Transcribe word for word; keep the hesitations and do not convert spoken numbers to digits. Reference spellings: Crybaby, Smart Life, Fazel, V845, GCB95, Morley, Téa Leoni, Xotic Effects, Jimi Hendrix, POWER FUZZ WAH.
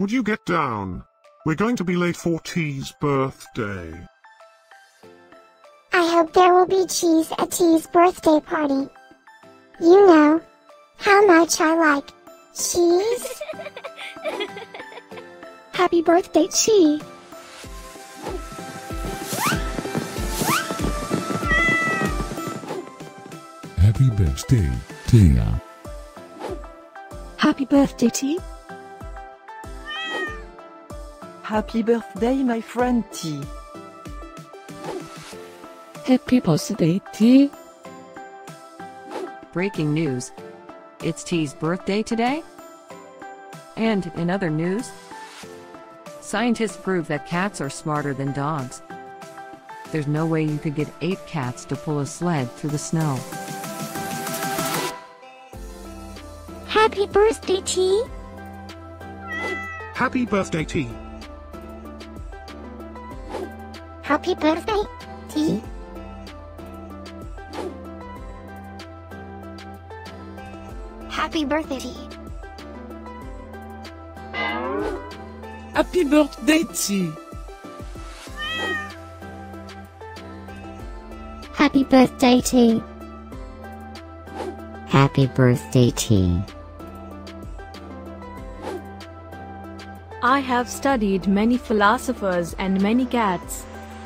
Would you get down? We're going to be late for Tea's birthday. I hope there will be cheese at Tea's birthday party. You know how much I like cheese. Happy birthday, Tea. Happy birthday, Téa. Happy birthday, Tea. Happy birthday, my friend Tea. Happy birthday, Tea. Breaking news. It's Tea's birthday today. And in other news, scientists prove that cats are smarter than dogs. There's no way you could get eight cats to pull a sled through the snow. Happy birthday, Tea. Happy birthday, Tea. Happy birthday, Tea. Happy birthday, Tea. Happy birthday, Tea. Happy birthday, Tea. Happy birthday, Tea. I have studied many philosophers and many cats.